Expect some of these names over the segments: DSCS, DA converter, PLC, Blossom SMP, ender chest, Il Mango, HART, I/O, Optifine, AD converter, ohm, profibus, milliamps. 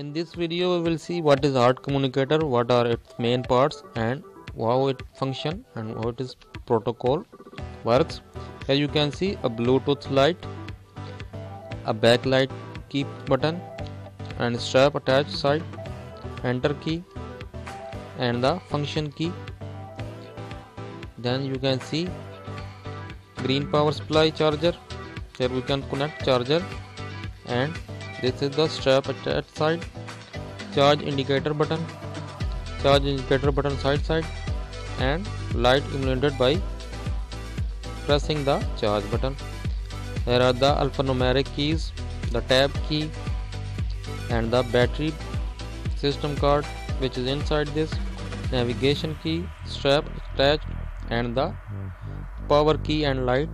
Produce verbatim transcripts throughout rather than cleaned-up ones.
In this video we will see what is HART communicator, what are its main parts and how it functions and how its protocol works. Here you can see a Bluetooth light, a backlight key button and strap attached side, enter key and the function key. Then you can see green power supply charger, here we can connect charger, and this is the strap attached side, charge indicator button, charge indicator button side side, and light illuminated by pressing the charge button. Here are the alphanumeric keys, the tab key and the battery system card which is inside this, navigation key, strap attached and the power key and light.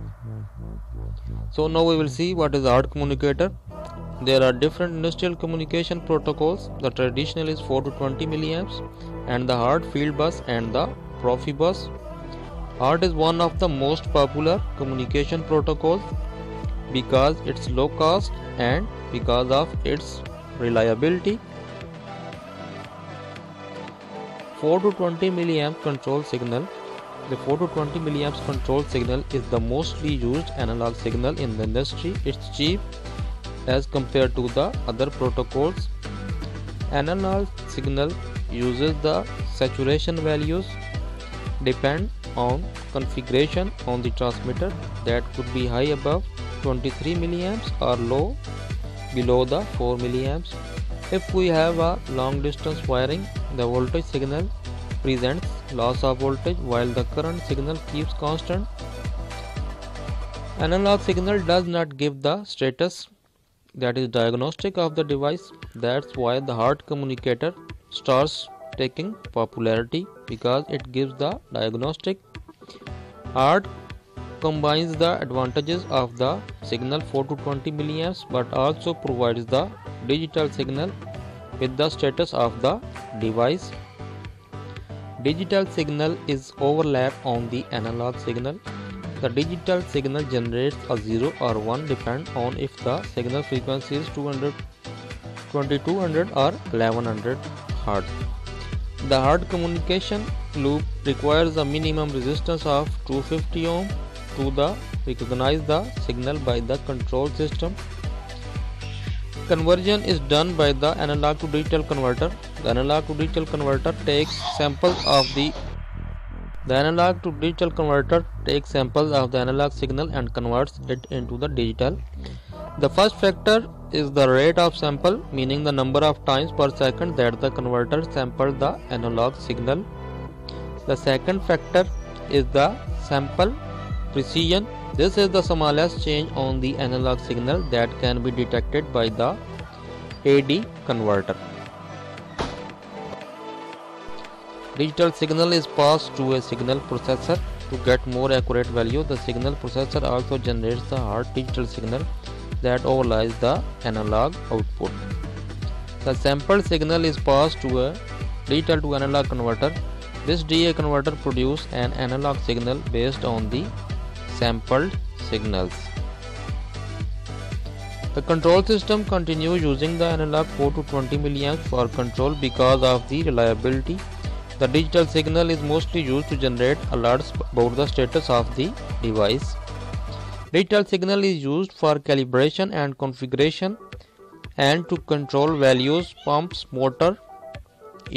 So now we will see what is HART communicator. There are different industrial communication protocols. The traditional is four to twenty milliamps and the HART field bus and the profibus. HART is one of the most popular communication protocols because it's low cost and because of its reliability. four to twenty milliamp control signal. The four to twenty milliamps control signal is the mostly used analog signal in the industry. It's cheap as compared to the other protocols. Analog signal uses the saturation values depend on configuration on the transmitter, that could be high above twenty-three milliamps or low below the four milliamps. If we have a long distance wiring, the voltage signal presents loss of voltage while the current signal keeps constant. Analog signal does not give the status, that is diagnostic of the device. That's why the HART communicator starts taking popularity because it gives the diagnostic. HART combines the advantages of the signal four to twenty milliamps but also provides the digital signal with the status of the device. Digital signal is overlap on the analog signal. The digital signal generates a zero or one depend on if the signal frequency is two hundred, twenty-two hundred or eleven hundred hertz. The HART communication loop requires a minimum resistance of two hundred fifty ohm to the recognize the signal by the control system. Conversion is done by the analog to digital converter. The analog to digital converter takes samples of the The analog to digital converter takes samples of the analog signal and converts it into the digital. The first factor is the rate of sample, meaning the number of times per second that the converter samples the analog signal. The second factor is the sample precision. This is the smallest change on the analog signal that can be detected by the A D converter. Digital signal is passed to a signal processor to get more accurate value. The signal processor also generates the HART digital signal that overlies the analog output. The sample signal is passed to a digital to analog converter. This D A converter produces an analog signal based on the sampled signals. The control system continues using the analog four to twenty milliamps for control because of the reliability. The digital signal is mostly used to generate alerts about the status of the device. Digital signal is used for calibration and configuration and to control values, pumps, motor,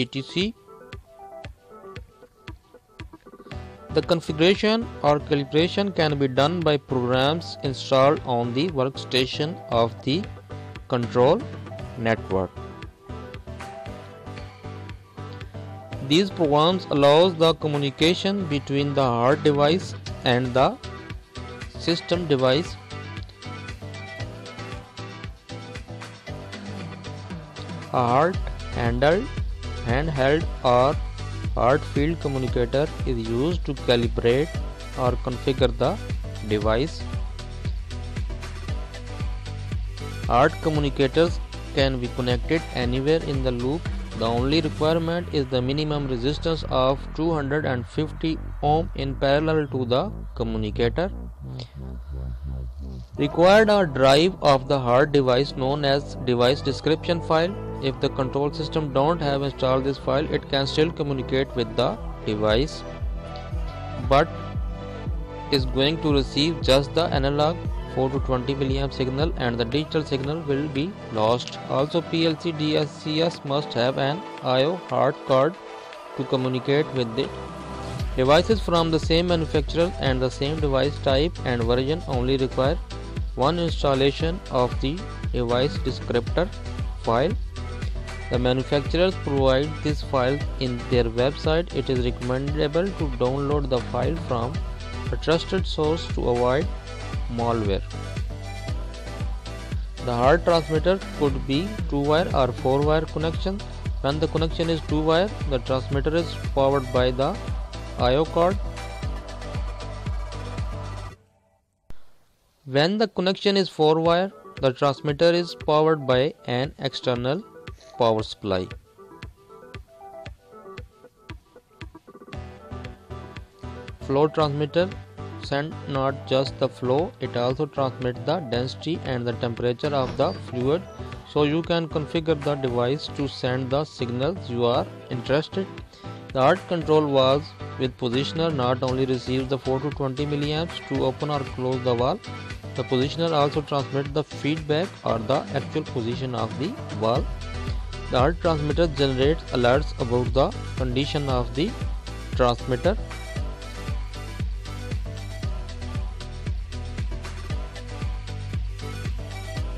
et cetera. The configuration or calibration can be done by programs installed on the workstation of the control network. These programs allows the communication between the HART device and the system device. A HART handheld, handheld or HART field communicator is used to calibrate or configure the device. HART communicators can be connected anywhere in the loop. The only requirement is the minimum resistance of two hundred fifty ohm in parallel to the communicator. Required a drive of the HART device known as device description file. If the control system don't have installed this file, it can still communicate with the device, but is going to receive just the analog four to twenty milliamp signal, and the digital signal will be lost. Also, P L C D S C S must have an I O HART card to communicate with the devices from the same manufacturer and the same device type and version only require one installation of the device descriptor file. The manufacturers provide this file in their website. It is recommendable to download the file from a trusted source to avoid malware. The HART transmitter could be two wire or four wire connection. When the connection is two wire, the transmitter is powered by the I O card. When the connection is four wire, the transmitter is powered by an external power supply. Flow transmitter send not just the flow, it also transmits the density and the temperature of the fluid, so you can configure the device to send the signals you are interested. The HART control valve with positioner not only receives the four to twenty milliamps to open or close the valve, the positioner also transmits the feedback or the actual position of the valve. The HART transmitter generates alerts about the condition of the transmitter.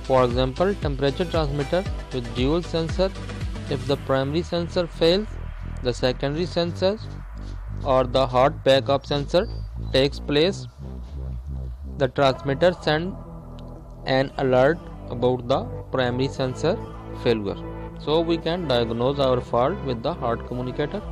For example, temperature transmitter with dual sensor. If the primary sensor fails, the secondary sensor or the HART backup sensor takes place. The transmitter sends an alert about the primary sensor failure. So we can diagnose our fault with the HART communicator.